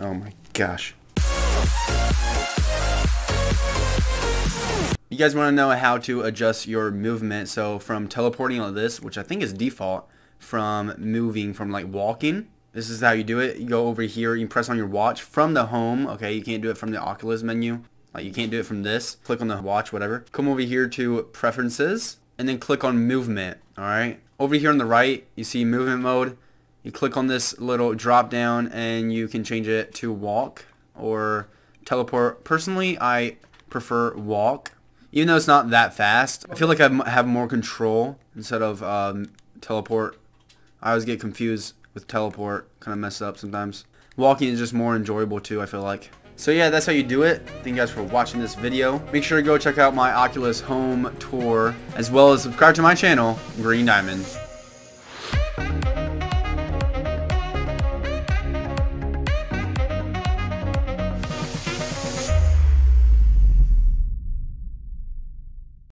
Oh my gosh. You guys want to know how to adjust your movement, so from teleporting like this, which I think is default, from moving, from like walking, this is how you do it. You go over here, you press on your watch from the home, okay? You can't do it from the Oculus menu. Like you can't do it from this. Click on the watch, whatever. Come over here to preferences and then click on movement, all right? Over here on the right, you see movement mode. You click on this little drop down and you can change it to walk or teleport. Personally, I prefer walk. Even though it's not that fast, I feel like I have more control instead of teleport. I always get confused with teleport, kind of mess up sometimes. Walking is just more enjoyable too, I feel like. So yeah, that's how you do it. Thank you guys for watching this video. Make sure to go check out my Oculus Home tour, as well as subscribe to my channel, Green Diamond.